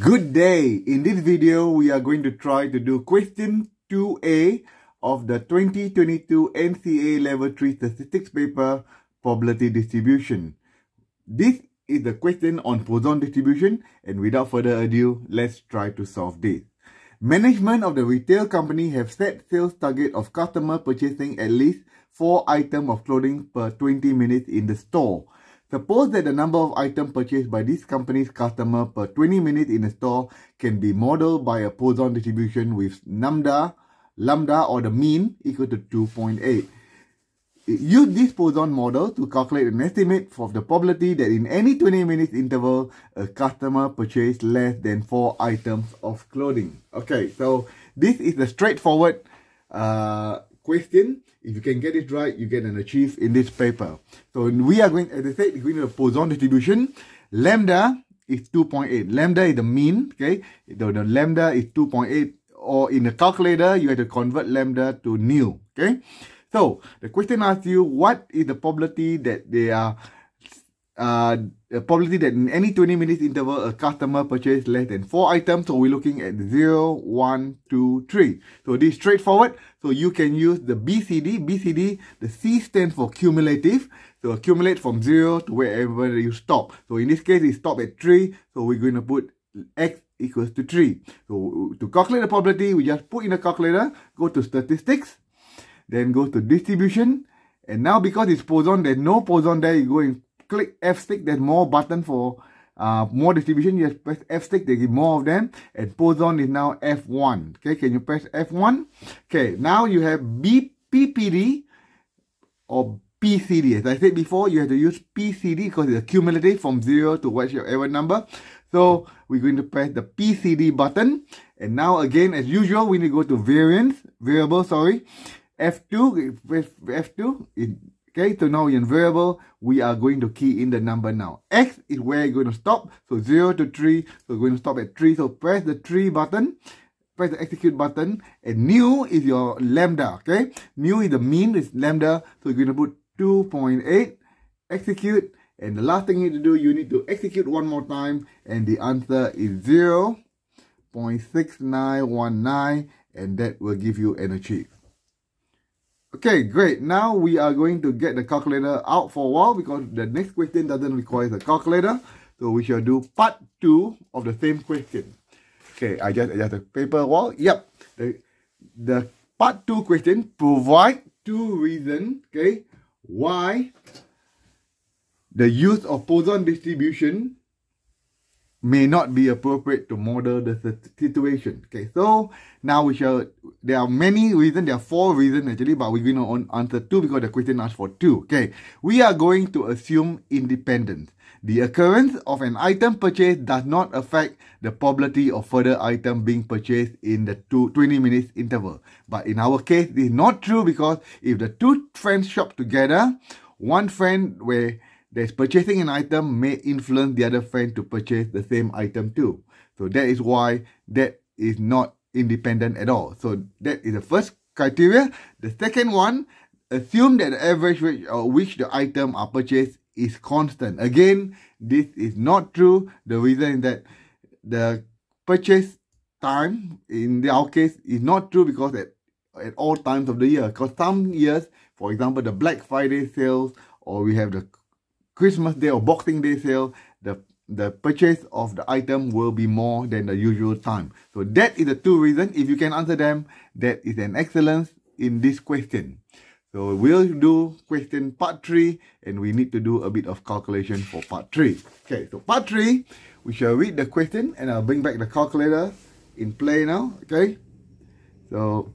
Good day! In this video, we are going to try to do question 2A of the 2022 NCEA Level 3 Statistics paper, Probability Distribution. This is the question on Poisson distribution, and without further ado, let's try to solve this. Management of the retail company have set sales target of customer purchasing at least 4 items of clothing per 20 minutes in the store. Suppose that the number of items purchased by this company's customer per 20 minutes in a store can be modeled by a Poisson distribution with lambda or the mean equal to 2.8. Use this Poisson model to calculate an estimate of the probability that in any 20 minutes interval, a customer purchased less than 4 items of clothing. Okay, so this is a straightforward question. If you can get it right, you get an achieve in this paper. So we are going, as I said, we're going to the Poisson distribution. Lambda is 2.8. Lambda is the mean, okay? The lambda is 2.8, or in the calculator, you have to convert lambda to nu, okay? So the question asks you, what is the probability that they are, the probability that in any 20 minutes interval, a customer purchased less than 4 items. So we're looking at 0, 1, 2, 3. So this is straightforward. So you can use the BCD. BCD, the C stands for cumulative. So accumulate from 0 to wherever you stop. So in this case, it stopped at 3. So we're going to put X equals to 3. So to calculate the probability, we just put in the calculator, go to statistics, then go to distribution. And now because it's Poisson, there's no Poisson there, you go in click F6, there's more button for more distribution. You just press F6, they give more of them. And Poisson is now F1. Okay, can you press F1? Okay, now you have PPD or PCD. As I said before, you have to use PCD because it's a cumulative from 0 to whatever number. So we're going to press the PCD button. And now again, as usual, we need to go to variable, F2, Okay, so now we're in variable, we are going to key in the number now. X is where you're going to stop, so 0 to 3, so we're going to stop at 3. So press the 3 button, press the execute button, and nu is your lambda, okay? Nu is the mean, is lambda, so you're going to put 2.8, execute, and the last thing you need to do, you need to execute one more time, and the answer is 0.6919, and that will give you an achieve. Okay, great. Now we are going to get the calculator out for a while because the next question doesn't require the calculator. So we shall do part 2 of the same question. Okay, I just adjust the paper wall. Yep. The part 2 question, provide 2 reasons, okay, why the use of Poisson distribution may not be appropriate to model the situation. Okay, so now we shall, there are many reasons, there are 4 reasons actually, but we're going to answer 2 because the question asks for 2. Okay, we are going to assume independence. The occurrence of an item purchased does not affect the probability of further item being purchased in the 20 minutes interval. But in our case, this is not true because if the 2 friends shop together, one friend where there's purchasing an item may influence the other friend to purchase the same item too. So that is why that is not independent at all. So that is the first criteria. The second one, assume that the average rate at which the item are purchased is constant. Again, this is not true. The reason is that the purchase time in our case is not true because at all times of the year. Because some years, for example, the Black Friday sales, or we have the Christmas Day or Boxing Day sale, the purchase of the item will be more than the usual time. So that is the 2 reasons. If you can answer them, that is an excellence in this question. So we'll do question part 3, and we need to do a bit of calculation for part 3. Okay, so part 3, we shall read the question, and I'll bring back the calculator in play now, okay? So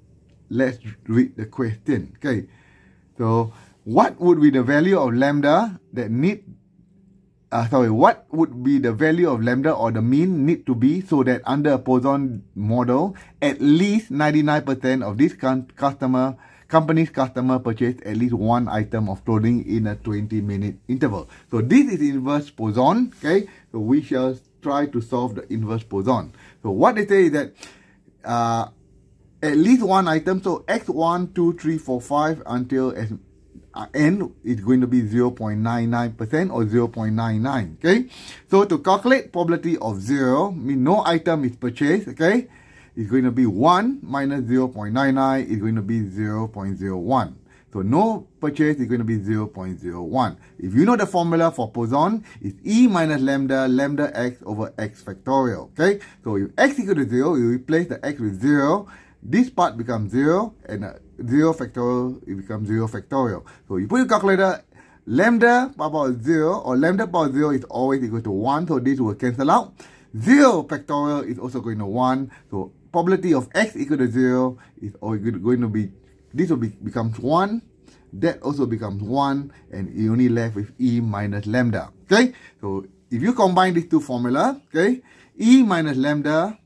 let's read the question, okay? So what would be the value of lambda or the mean need to be so that under a Poisson model, at least 99% of this company's customer purchased at least 1 item of clothing in a 20-minute interval? So this is inverse Poisson, okay? So we shall try to solve the inverse Poisson. So what they say is that at least 1 item, so x1, 2, 3, 4, 5 until N is going to be 0.99% or 0.99, okay? So to calculate probability of zero, mean no item is purchased, okay? It's going to be 1 minus 0.99 is going to be 0.01. So no purchase is going to be 0.01. If you know the formula for Poisson, it's E minus lambda, lambda x over x factorial, okay? So if x equal to 0, you replace the x with 0. This part becomes 0, and 0 factorial, it becomes 0 factorial. So you put your calculator, lambda power 0, or lambda power 0 is always equal to 1, so this will cancel out. 0 factorial is also going to 1, so probability of x equal to 0 is going to be, this will becomes 1, that also becomes 1, and you only left with E minus lambda, okay? So if you combine these two formula, okay, E minus lambda,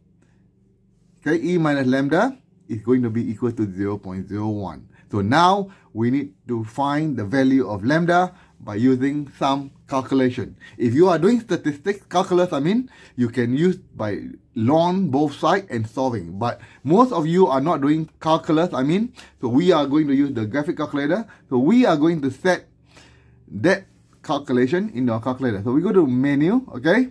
okay, E minus lambda is going to be equal to 0.01. So now we need to find the value of lambda by using some calculation. If you are doing statistics, calculus, I mean, you can use by long both sides and solving. But most of you are not doing calculus, I mean, so we are going to use the graphic calculator. So we are going to set that calculation in our calculator. So we go to menu, okay?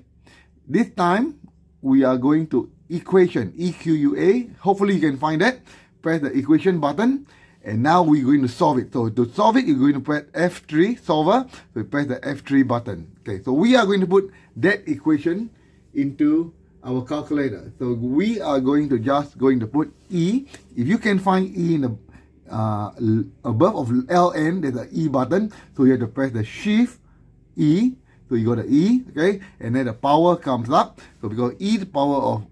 This time, we are going to equation, EQUA. Hopefully you can find that. Press the equation button, and now we're going to solve it. So to solve it, you're going to press F3 solver. So you press the F3 button. Okay, so we are going to put that equation into our calculator. So we are going to put E. If you can find E in the above of LN, there's an E button. So you have to press the shift E. So you got the E, okay, and then the power comes up. So because E the power of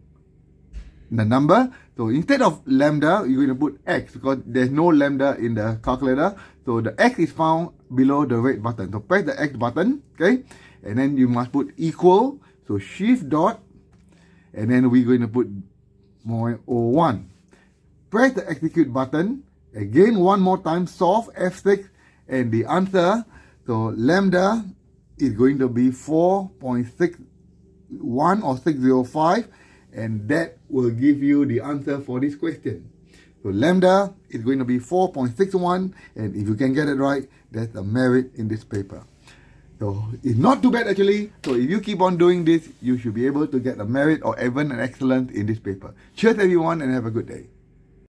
the number, so instead of lambda, you're going to put x because there's no lambda in the calculator. So the x is found below the red button. So press the x button, okay, and then you must put equal. So shift dot, and then we're going to put 0.01. Press the execute button again one more time. Solve F6 and the answer. So lambda is going to be 4.61 or 605. And that will give you the answer for this question. So lambda is going to be 4.61, and if you can get it right, that's a merit in this paper. So it's not too bad actually. So if you keep on doing this, you should be able to get a merit or even an excellent in this paper. Cheers everyone, and have a good day.